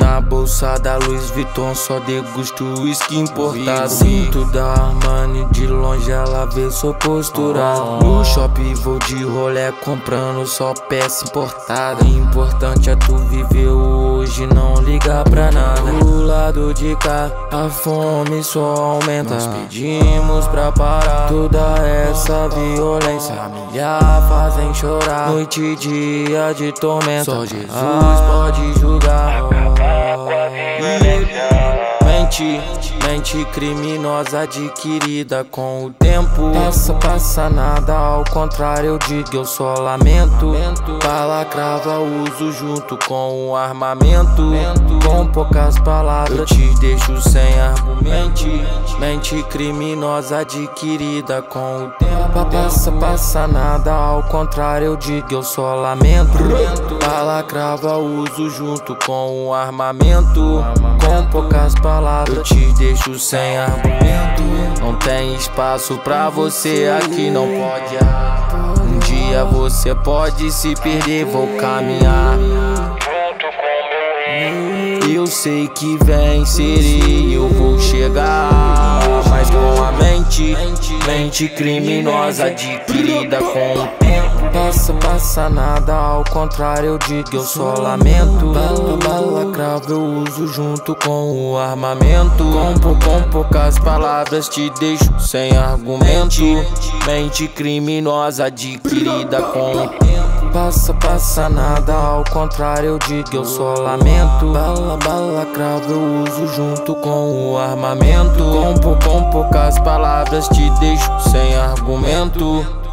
Na bolsa da Louis Vuitton só degusto uísque importado. Cinto da Armani, de longe ela vê sua postura. No shopping vou de rolê comprando só peça importada. Importante é tu viver hoje, não ligar pra nada. Do lado de cá, a fome só aumenta. Nós pedimos pra parar toda essa violência. Família fazem chorar, noite e dia de tormenta. Só Jesus pode julgar. Mente criminosa adquirida com o tempo. Passa nada, ao contrário eu digo, eu só lamento. Bala crava uso junto com o armamento. Com poucas palavras eu te deixo sem argumento. Mente criminosa adquirida com o tempo. Passa nada, ao contrário eu digo, eu só lamento. Bala crava uso junto com o armamento. Com poucas palavras eu te deixo sem argumento. Não tem espaço pra você aqui, não pode errar. Um dia você pode se perder, vou caminhar junto com meu. Eu sei que vencerei, eu vou chegar. Mas com a mente criminosa adquirida com o tempo. Passa nada, ao contrário eu digo, eu só lamento. Bala cravo eu uso junto com o armamento. Com poucas palavras te deixo sem argumento. Mente criminosa adquirida com o tempo. Passa nada, ao contrário eu digo, eu só lamento. Bala cravo eu uso junto com o armamento. Com poucas palavras te deixo sem argumento.